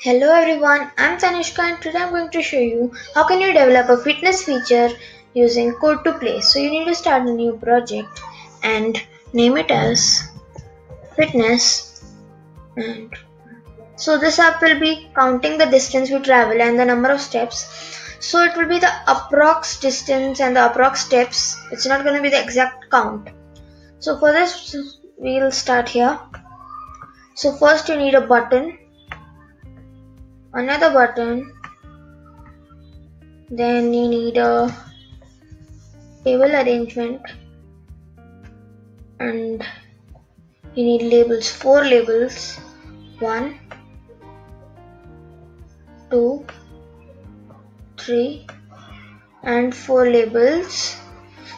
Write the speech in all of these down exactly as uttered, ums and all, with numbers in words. Hello everyone, I'm Tanishka and today I'm going to show you how can you develop a fitness feature using code to play. So you need to start a new project and name it as fitness, and so this app will be counting the distance we travel and the number of steps. So it will be the approx distance and the approx steps. It's not going to be the exact count. So for this we'll start here. So first you need a button, another button, then you need a table arrangement, and you need labels, four labels, one, two, three, and four labels.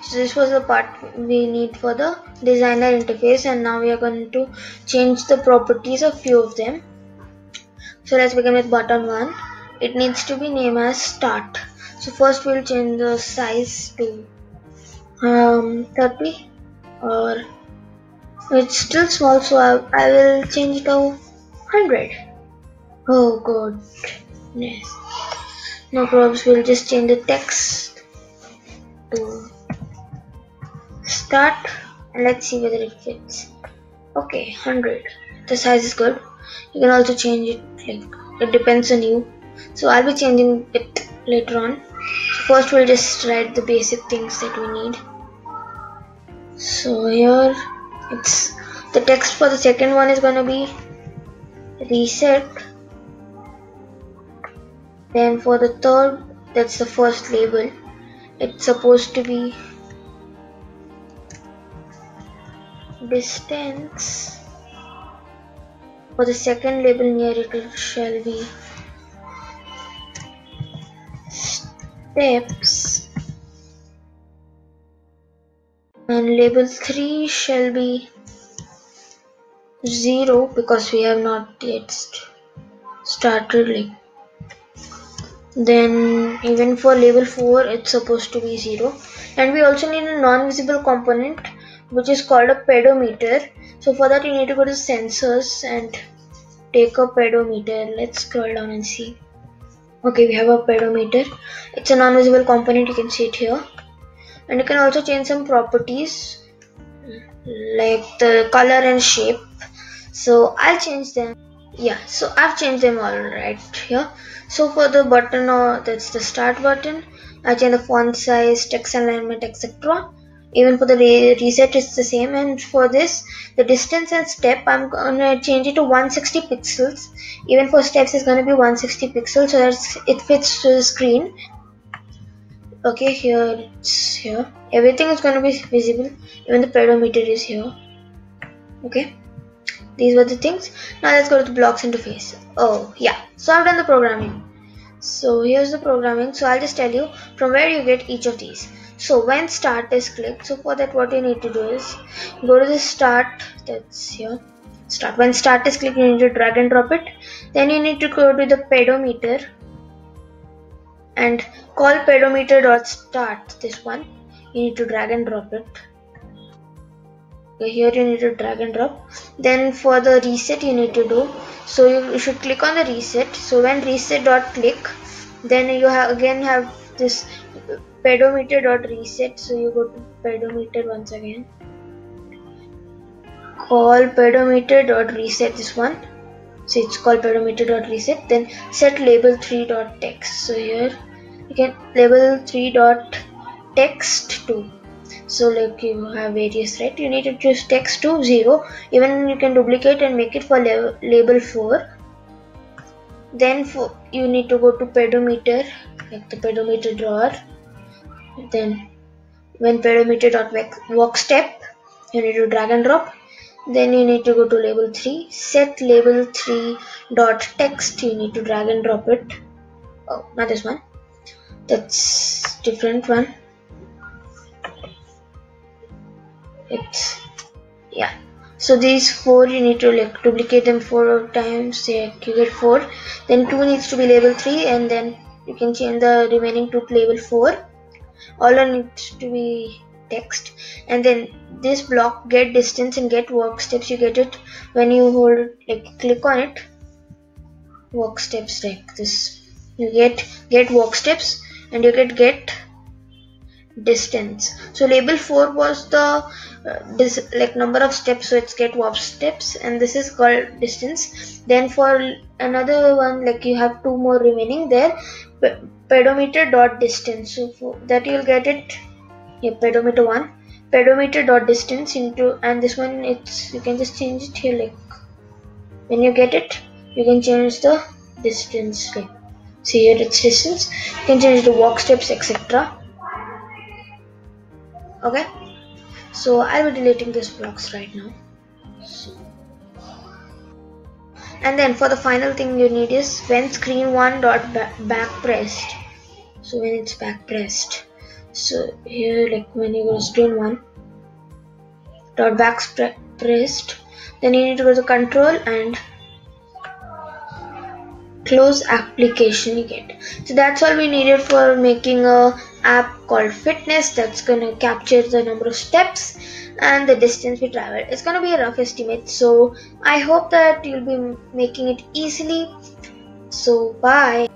So this was the part we need for the designer interface, and now we are going to change the properties of few of them. So let's begin with button one. It needs to be named as start. So first we'll change the size to um, thirty, or it's still small, so I, I will change it to one hundred. Oh goodness. No problems. We'll just change the text to start and let's see whether it fits. Okay, one hundred. The size is good. You can also change it, like it depends on you. So I'll be changing it later on. So first we'll just write the basic things that we need. So here it's the text for the second one is gonna be reset. Then for the third, that's the first label, it's supposed to be distance. For the second label near it, it shall be steps, and label three shall be zero because we have not yet started like. Then even for label four it's supposed to be zero, and we also need a non-visible component which is called a pedometer. So for that you need to go to sensors and take a pedometer. Let's scroll down and see. Okay, we have a pedometer. It's a non-visible component, you can see it here, and you can also change some properties like the color and shape. So I'll change them. Yeah, so I've changed them all right here. So for the button, or that's the start button, I change the font size, text alignment, et cetera. Even for the reset it's the same, and for this the distance and step I'm gonna change it to one hundred sixty pixels. Even for steps it's gonna be one hundred sixty pixels so that it fits to the screen. Okay, here it's here. Everything is gonna be visible, even the pedometer is here. Okay. These were the things. Now let's go to the blocks interface. Oh yeah, so I've done the programming. So here's the programming. So I'll just tell you from where you get each of these. So when start is clicked, so for that what you need to do is go to the start, that's here, start. When start is clicked you need to drag and drop it. Then you need to go to the pedometer and call pedometer.start, this one. You need to drag and drop it. Here you need to drag and drop. Then for the reset you need to do, so you should click on the reset. So when reset dot click, then you have again have this pedometer dot reset. So you go to pedometer once again, call pedometer dot reset, this one. So it's called pedometer dot reset. Then set label three dot text. So here you can label three dot text to. So like you have various, right? You need to choose text to zero. Even you can duplicate and make it for level, label four. Then for you need to go to pedometer, like the pedometer drawer. Then when pedometer dot walk step, you need to drag and drop. Then you need to go to label three, set label three dot text. You need to drag and drop it. Oh, not this one. That's different one. It's yeah, so these four you need to like duplicate them four times, say you get four. Then two needs to be label three, and then you can change the remaining two to label four. All are needs to be text. And then this block get distance and get walk steps, you get it when you hold like click on it. work steps like this. You get get work steps and you get get distance. So label four was the uh, this like number of steps, so it's get work steps, and this is called distance. Then for another one, like you have two more remaining there, pedometer dot distance. So for that you'll get it, yeah, pedometer one, pedometer dot distance into, and this one it's you can just change it here, like when you get it you can change the distance, like see here it's distance, you can change the walk steps, etc. Okay, so I will be deleting these blocks right now. So, and then for the final thing you need is when screen one dot back pressed. So when it's back pressed, so here like when you go to screen one dot back pressed, then you need to go to control and close application. You get, so that's all we needed for making a app called Fitness that's gonna capture the number of steps and the distance we traveled. It's gonna be a rough estimate, so I hope that you'll be making it easily. So bye.